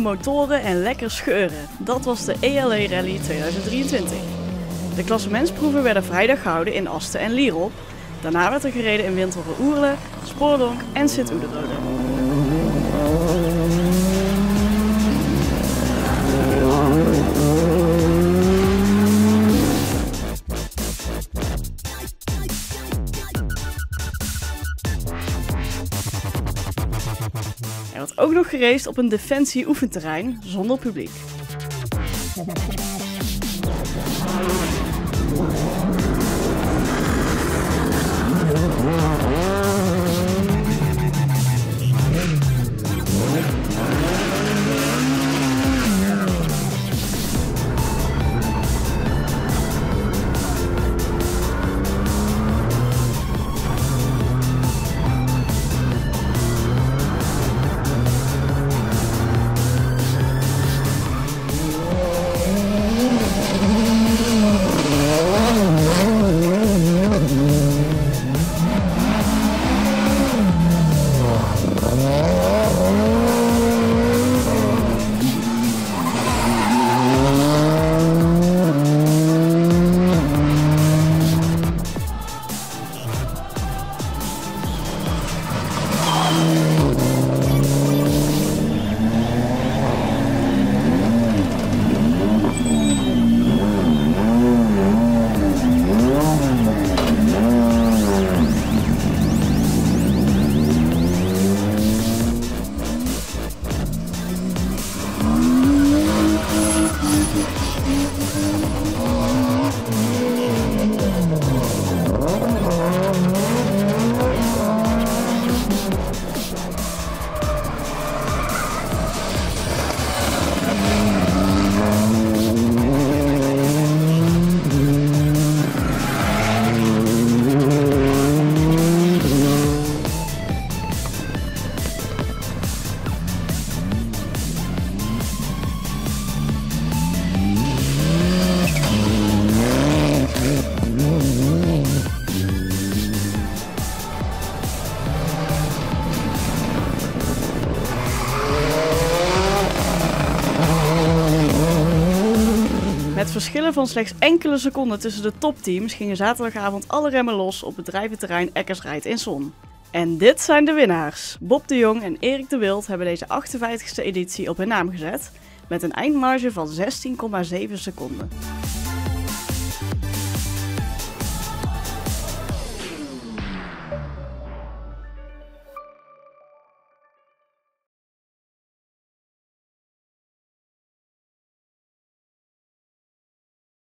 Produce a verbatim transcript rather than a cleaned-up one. bruisende motoren en lekker scheuren. Dat was de E L E Rally tweeduizend drieëntwintig. De klassementsproeven werden vrijdag gehouden in Asten en Lierop. Daarna werd er gereden in Winterver-Oerle, Spoordonk en Sint-Oedenrode. Er werd ook nog geraced op een defensie-oefenterrein zonder publiek. Met verschillen van slechts enkele seconden tussen de topteams gingen zaterdagavond alle remmen los op bedrijventerrein Ekkersrijt in Son. En dit zijn de winnaars. Bob de Jong en Erik de Wild hebben deze achtenvijftigste editie op hun naam gezet met een eindmarge van zestien komma zeven seconden.